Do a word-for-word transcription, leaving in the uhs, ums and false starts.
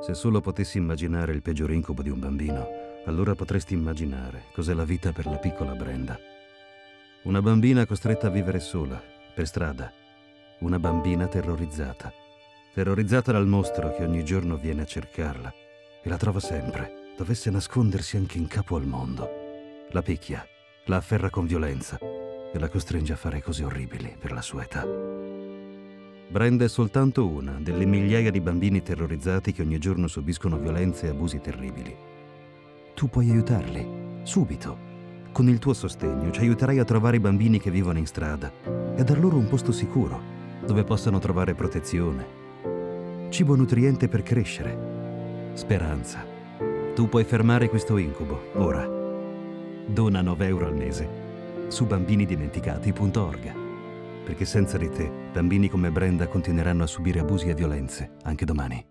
Se solo potessi immaginare il peggior incubo di un bambino, allora potresti immaginare cos'è la vita per la piccola Brenda. Una bambina costretta a vivere sola, per strada. Una bambina terrorizzata. Terrorizzata dal mostro che ogni giorno viene a cercarla. E la trova sempre, dovesse nascondersi anche in capo al mondo. La picchia, la afferra con violenza e la costringe a fare cose orribili per la sua età. Brenda è soltanto una delle migliaia di bambini terrorizzati che ogni giorno subiscono violenze e abusi terribili. Tu puoi aiutarli, subito. Con il tuo sostegno ci aiuterai a trovare i bambini che vivono in strada e a dar loro un posto sicuro, dove possano trovare protezione, cibo nutriente per crescere, speranza. Tu puoi fermare questo incubo, ora. Dona nove euro al mese su bambini dimenticati punto org, perché senza di te bambini come Brenda continueranno a subire abusi e violenze anche domani.